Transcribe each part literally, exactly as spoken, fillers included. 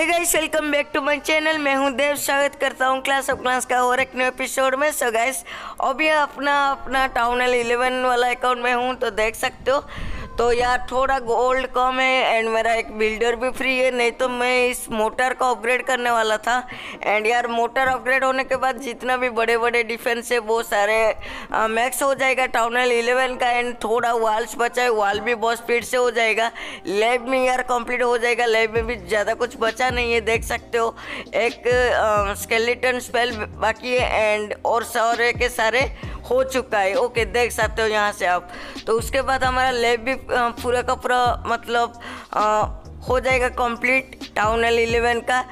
Hey guys welcome back to my channel, मैं हूं देव। स्वागत करता हूं क्लैश ऑफ क्लांस का और एक न्यू एपिसोड में। सो गाइस अभी अपना अपना टाउन हॉल इलेवन वाला अकाउंट में हूं, तो देख सकते हो। तो यार थोड़ा गोल्ड कम है एंड मेरा एक बिल्डर भी फ्री है, नहीं तो मैं इस मोटर को अपग्रेड करने वाला था। एंड यार मोटर अपग्रेड होने के बाद जितना भी बड़े बड़े डिफेंस है वो सारे मैक्स हो जाएगा टाउन हॉल इलेवन का। एंड थोड़ा वाल्स बचा है, वाल भी बहुत स्पीड से हो जाएगा। लैब में यार कंप्लीट हो जाएगा, लैब में भी ज़्यादा कुछ बचा नहीं है, देख सकते हो। एक स्केलेटन स्पेल बाकी है एंड और सारे के सारे हो चुका है। ओके देख सकते हो यहाँ से आप। तो उसके बाद हमारा लैब भी पूरा का पूरा मतलब आ, हो जाएगा कंप्लीट टाउन हॉल इलेवन का।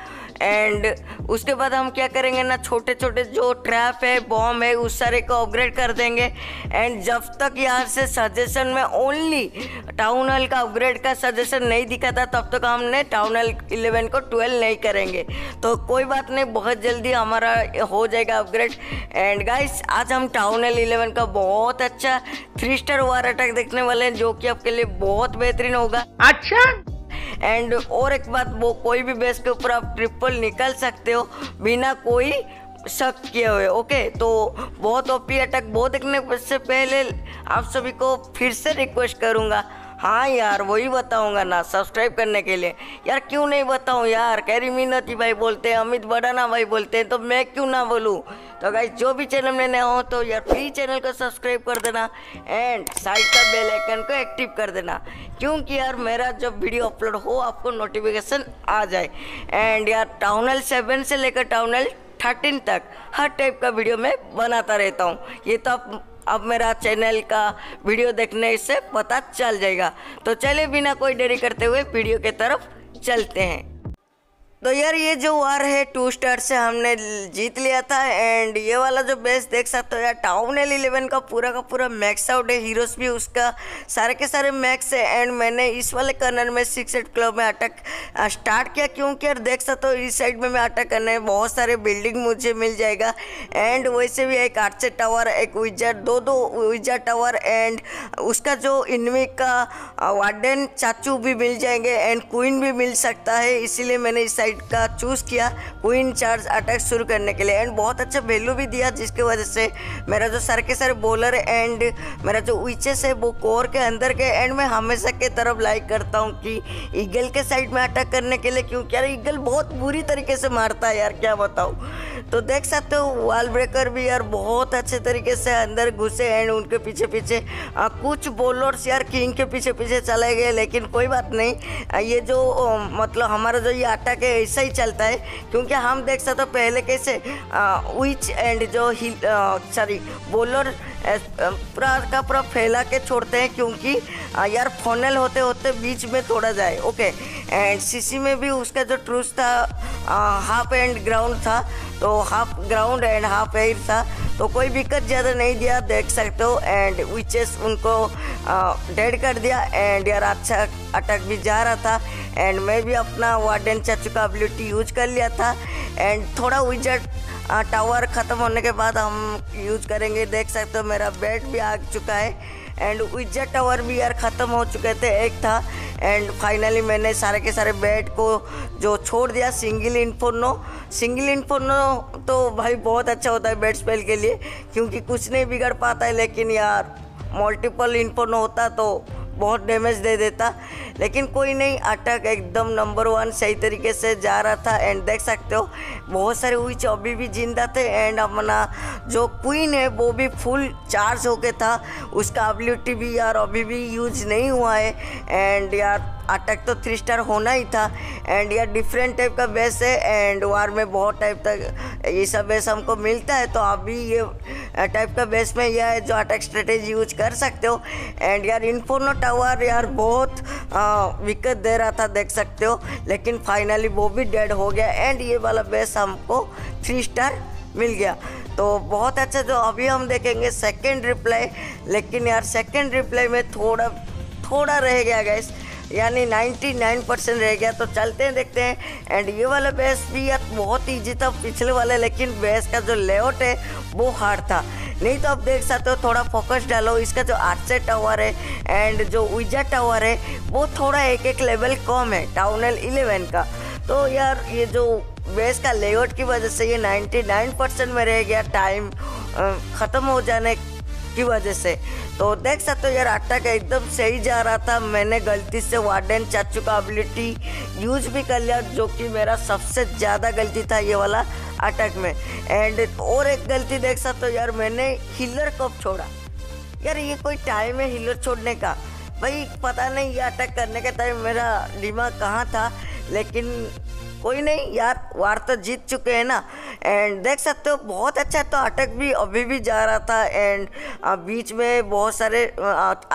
एंड उसके बाद हम क्या करेंगे ना, छोटे छोटे जो ट्रैप है, बॉम्ब है, उस सारे को अपग्रेड कर देंगे। एंड जब तक यहाँ से सजेशन में ओनली टाउन हॉल का अपग्रेड का सजेशन नहीं दिखा था, तब तक हमने टाउन हॉल इलेवन को ट्वेल्व नहीं करेंगे। तो कोई बात नहीं, बहुत जल्दी हमारा हो जाएगा अपग्रेड। एंड गाइस आज हम टाउन हॉल इलेवन का बहुत अच्छा थ्री स्टार वार अटैक देखने वाले हैं, जो कि आपके लिए बहुत बेहतरीन होगा। अच्छा एंड और एक बात, वो कोई भी बेस के ऊपर आप ट्रिपल निकाल सकते हो बिना कोई शक किए हुए। ओके तो बहुत ओपी अटैक। बहुत देखने से पहले आप सभी को फिर से रिक्वेस्ट करूँगा, हाँ यार वही बताऊँगा ना सब्सक्राइब करने के लिए। यार क्यों नहीं बताऊँ यार, कैरी मीनती भाई बोलते हैं, अमित बड़ाना भाई बोलते हैं, तो मैं क्यों ना बोलूँ। तो गाइस जो भी चैनल में नए हो तो यार प्लीज चैनल को सब्सक्राइब कर देना एंड साइड का बेल आइकन को एक्टिव कर देना, क्योंकि यार मेरा जब वीडियो अपलोड हो आपको नोटिफिकेशन आ जाए। एंड यार टाउन हॉल सेवन से लेकर टाउन हॉल थर्टीन तक हर टाइप का वीडियो मैं बनाता रहता हूँ। ये तो आप अब मेरा चैनल का वीडियो देखने से पता चल जाएगा। तो चलिए बिना कोई देरी करते हुए वीडियो के तरफ चलते हैं। तो यार ये जो वार है टू स्टार से हमने जीत लिया था। एंड ये वाला जो बेस देख सकते हो यार टाउन हॉल इलेवन का पूरा का पूरा मैक्स आउट है, हीरोज भी उसका सारे के सारे मैक्स है। एंड मैंने इस वाले कर्नर में सिक्स एट क्लब में अटैक स्टार्ट किया, क्योंकि यार देख सकते हो इस साइड में मैं अटैक करने में बहुत सारे बिल्डिंग मुझे मिल जाएगा। एंड वैसे भी एक आर्चर टावर, एक विजर, दो दो विजर टावर एंड उसका जो इनमी का वार्डन चाचू भी मिल जाएंगे एंड क्वीन भी मिल सकता है, इसीलिए मैंने इस का चूज़ किया क्वीन चार्ज अटैक शुरू करने के लिए। एंड बहुत अच्छा वैल्यू भी दिया, जिसके वजह से मेरा जो सारे के सारे बॉलर एंड मेरा जो विचेस है वो कोर के अंदर के। एंड मैं हमेशा के तरफ लाइक करता हूँ कि ईगल के साइड में अटैक करने के लिए, क्योंकि यार ईगल बहुत बुरी तरीके से मारता है यार, क्या बताऊँ। तो देख सकते हो वॉल ब्रेकर भी यार बहुत अच्छे तरीके से अंदर घुसे एंड उनके पीछे पीछे आ, कुछ बॉलर्स यार किंग के पीछे पीछे चले गए, लेकिन कोई बात नहीं। आ, ये जो ओ, मतलब हमारा जो ये अटैक है ऐसा ही चलता है, क्योंकि हम देख सकते हो पहले कैसे विच एंड जो हिल सॉरी बॉलर पूरा का पूरा फैला के छोड़ते हैं, क्योंकि आ, यार फनल होते होते बीच में थोड़ा जाए। ओके एंड सीसी में भी उसका जो ट्रूस था हाफ एंड ग्राउंड था, तो half ground and half air था, तो कोई विकेट ज़्यादा नहीं दिया देख सकते हो। एंड विचेस उनको डेड कर दिया एंड यार अच्छा अटैक भी जा रहा था। एंड मैं भी अपना वार्डन चाचू का एबिलिटी यूज कर लिया था। एंड थोड़ा विजट टावर ख़त्म होने के बाद हम यूज करेंगे, देख सकते हो मेरा बैट भी आ चुका है। एंड विजट टावर भी यार ख़त्म हो चुके थे, एक था। एंड फाइनली मैंने सारे के सारे बैट को जो छोड़ दिया सिंगल इन्फोर्नो, सिंगल इन्फोर्नो तो भाई बहुत अच्छा होता है बैट स्पेल के लिए, क्योंकि कुछ नहीं बिगड़ पाता है, लेकिन यार मल्टीपल इन्फोर्नो होता तो बहुत डैमेज दे देता। लेकिन कोई नहीं, अटैक एकदम नंबर वन सही तरीके से जा रहा था। एंड देख सकते हो बहुत सारे विच अभी भी जिंदा थे एंड अपना जो क्वीन है वो भी फुल चार्ज होके था, उसका एबिलिटी भी यार अभी भी यूज नहीं हुआ है। एंड यार अटैक तो थ्री स्टार होना ही था। एंड यार डिफरेंट टाइप का बेस है एंड वार में बहुत टाइप तक ये सब बेस हमको मिलता है, तो आप भी ये टाइप का बेस में यह है जो अटैक स्ट्रेटेजी यूज कर सकते हो। एंड यार इन्फोर्नो टावर यार बहुत विकेट दे रहा था देख सकते हो, लेकिन फाइनली वो भी डेड हो गया एंड ये वाला बेस हमको थ्री स्टार मिल गया। तो बहुत अच्छा। जो अभी हम देखेंगे सेकेंड रिप्लाई, लेकिन यार सेकेंड रिप्लाई में थोड़ा थोड़ा रह गया गाइस, यानी निन्यानवे परसेंट रह गया। तो चलते हैं देखते हैं। एंड ये वाला बेस भी यार बहुत ईजी था पिछले वाले, लेकिन बेस का जो लेआउट है वो हार्ड था। नहीं तो आप देख सकते हो थोड़ा फोकस डालो, इसका जो आर्चर टावर है एंड जो विजर टावर है वो थोड़ा एक एक लेवल कम है टाउन हॉल इलेवन का, तो यार ये जो बेस का लेआउट की वजह से ये निन्यानवे परसेंट में रह गया टाइम ख़त्म हो जाने की वजह से। तो देख सकते हो यार अटैक एकदम सही जा रहा था। मैंने गलती से वार्डन चाचू का एबिलिटी यूज भी कर लिया जो कि मेरा सबसे ज़्यादा गलती था ये वाला अटैक में। एंड और एक गलती देख सकते हो यार मैंने हीलर कब छोड़ा। यार ये कोई टाइम है हीलर छोड़ने का भाई, पता नहीं ये अटैक करने का टाइम मेरा दिमाग कहाँ था, लेकिन कोई नहीं यार वार तो जीत चुके हैं ना। एंड देख सकते हो बहुत अच्छा तो अटैक भी अभी भी जा रहा था। एंड बीच में बहुत सारे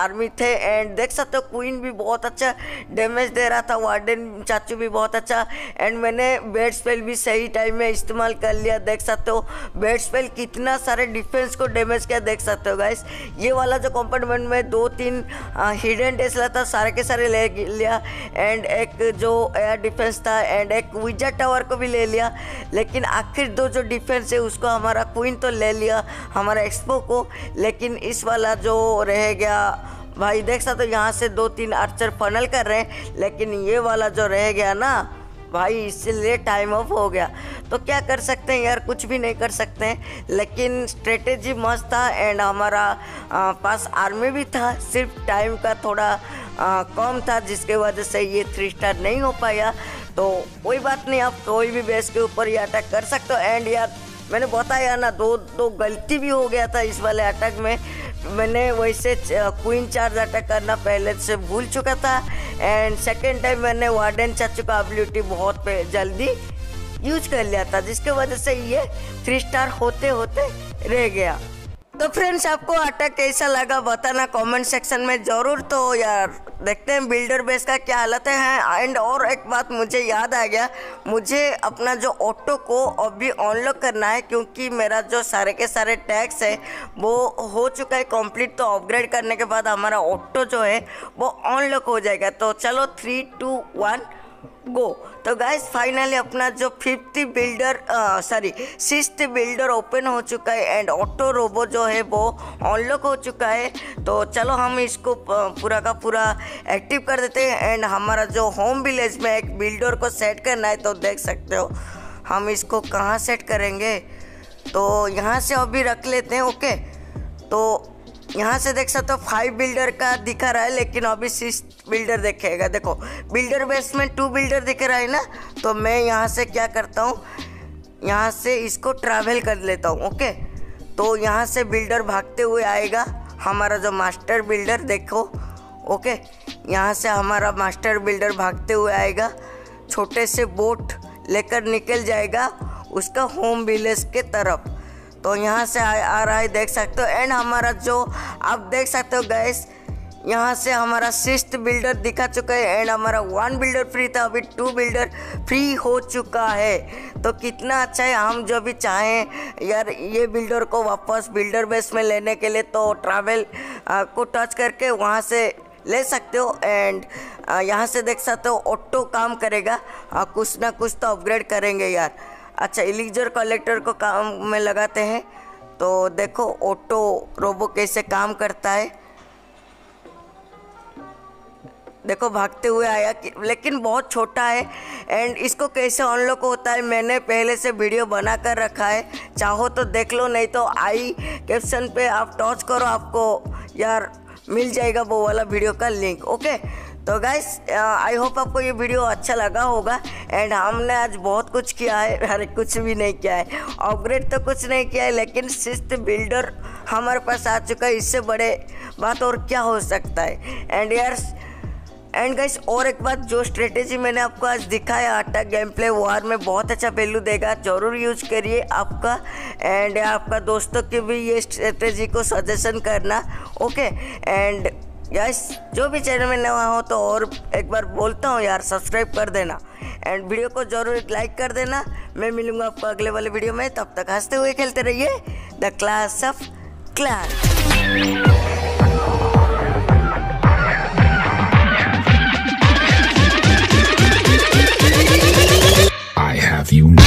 आर्मी थे एंड देख सकते हो क्वीन भी बहुत अच्छा डैमेज दे रहा था, वार्डन चाचू भी बहुत अच्छा। एंड मैंने बेड स्पेल भी सही टाइम में इस्तेमाल कर लिया। देख सकते हो बेड स्पेल कितना सारे डिफेंस को डैमेज किया। देख सकते हो गाइस ये वाला जो कंपार्टमेंट में दो तीन हिडन टेस्ला था सारे के सारे ले लिया। एंड एक जो एयर डिफेंस था एंड एक विजा टावर को भी ले लिया, लेकिन आखिर दो जो डिफेंस है उसको हमारा क्वीन तो ले लिया हमारा एक्सपो को, लेकिन इस वाला जो रह गया भाई देख सकते हो यहाँ से दो तीन आर्चर फनल कर रहे हैं, लेकिन ये वाला जो रह गया ना भाई इसलिए टाइम ऑफ हो गया। तो क्या कर सकते हैं यार कुछ भी नहीं कर सकते हैं, लेकिन स्ट्रेटेजी मस्त था। एंड हमारा आ, पास आर्मी भी था, सिर्फ टाइम का थोड़ा आ, कम था जिसके वजह से ये थ्री स्टार नहीं हो पाया। तो कोई बात नहीं, आप कोई भी बेस के ऊपर ये अटैक कर सकते हो। एंड यार मैंने बताया ना दो दो गलती भी हो गया था इस वाले अटैक में। मैंने वैसे क्वीन चार्ज अटैक करना पहले से भूल चुका था। एंड सेकेंड टाइम मैंने वार्डन चाचू का एबिलिटी बहुत जल्दी यूज कर लिया था जिसके वजह से ये थ्री स्टार होते होते रह गया। तो फ्रेंड्स आपको अटैक कैसा लगा बताना कमेंट सेक्शन में ज़रूर। तो यार देखते हैं बिल्डर बेस का क्या हालत है। एंड और एक बात मुझे याद आ गया, मुझे अपना जो ऑटो को अभी अनलॉक करना है क्योंकि मेरा जो सारे के सारे टैक्स है वो हो चुका है कंप्लीट। तो अपग्रेड करने के बाद हमारा ऑटो जो है वो अनलॉक हो जाएगा। तो चलो थ्री टू वन गो। तो गाइज फाइनली अपना जो fifth builder sorry sixth builder open हो चुका है एंड ऑटो रोबो जो है वो अनलॉक हो चुका है। तो चलो हम इसको पूरा का पूरा एक्टिव कर देते हैं। एंड हमारा जो होम विलेज में एक बिल्डर को सेट करना है, तो देख सकते हो हम इसको कहाँ सेट करेंगे। तो यहाँ से अभी रख लेते हैं। ओके तो यहाँ से देख सकते हो फाइव बिल्डर का दिखा रहा है, लेकिन अभी सिक्स बिल्डर देखेगा। देखो बिल्डर बेस में टू बिल्डर दिख रहा है ना, तो मैं यहाँ से क्या करता हूँ, यहाँ से इसको ट्रैवल कर लेता हूँ। ओके तो यहाँ से बिल्डर भागते हुए आएगा हमारा जो मास्टर बिल्डर, देखो। ओके यहाँ से हमारा मास्टर बिल्डर भागते हुए आएगा, छोटे से बोट लेकर निकल जाएगा उसका होम विलेज के तरफ। तो यहाँ से आ, आ रहा है देख सकते हो। एंड हमारा जो आप देख सकते हो गैस यहाँ से हमारा सिक्स्थ बिल्डर दिखा चुका है। एंड हमारा वन बिल्डर फ्री था, अभी टू बिल्डर फ्री हो चुका है। तो कितना अच्छा है, हम जो भी चाहें यार ये बिल्डर को वापस बिल्डर बेस में लेने के लिए तो ट्रैवल को टच करके वहाँ से ले सकते हो। एंड यहाँ से देख सकते हो ऑटो काम करेगा, आ, कुछ ना कुछ तो अपग्रेड करेंगे यार। अच्छा इलिजर कलेक्टर को काम में लगाते हैं। तो देखो ऑटो रोबो कैसे काम करता है, देखो भागते हुए आया लेकिन बहुत छोटा है। एंड इसको कैसे अनलॉक होता है मैंने पहले से वीडियो बना कर रखा है, चाहो तो देख लो, नहीं तो आई कैप्शन पे आप टॉच करो, आपको यार मिल जाएगा वो वाला वीडियो का लिंक। ओके तो गाइस आई होप आपको ये वीडियो अच्छा लगा होगा। एंड हमने आज बहुत कुछ किया है, अरे कुछ भी नहीं किया है, अपग्रेड तो कुछ नहीं किया है, लेकिन सिक्स्थ बिल्डर हमारे पास आ चुका है। इससे बड़े बात और क्या हो सकता है। एंड यार एंड गाइस और एक बात, जो स्ट्रेटेजी मैंने आपको आज दिखाया अटैक गेम प्ले वार में बहुत अच्छा पहलू देगा, जरूर यूज करिए आपका। एंड आपका दोस्तों की भी ये स्ट्रेटेजी को सजेशन करना। ओके एंड यस जो भी चैनल में नया हो तो और एक बार बोलता हूँ यार सब्सक्राइब कर देना एंड वीडियो को जरूर लाइक कर देना। मैं मिलूँगा आपको अगले वाले वीडियो में, तब तक हंसते हुए खेलते रहिए। The clash of Clans. You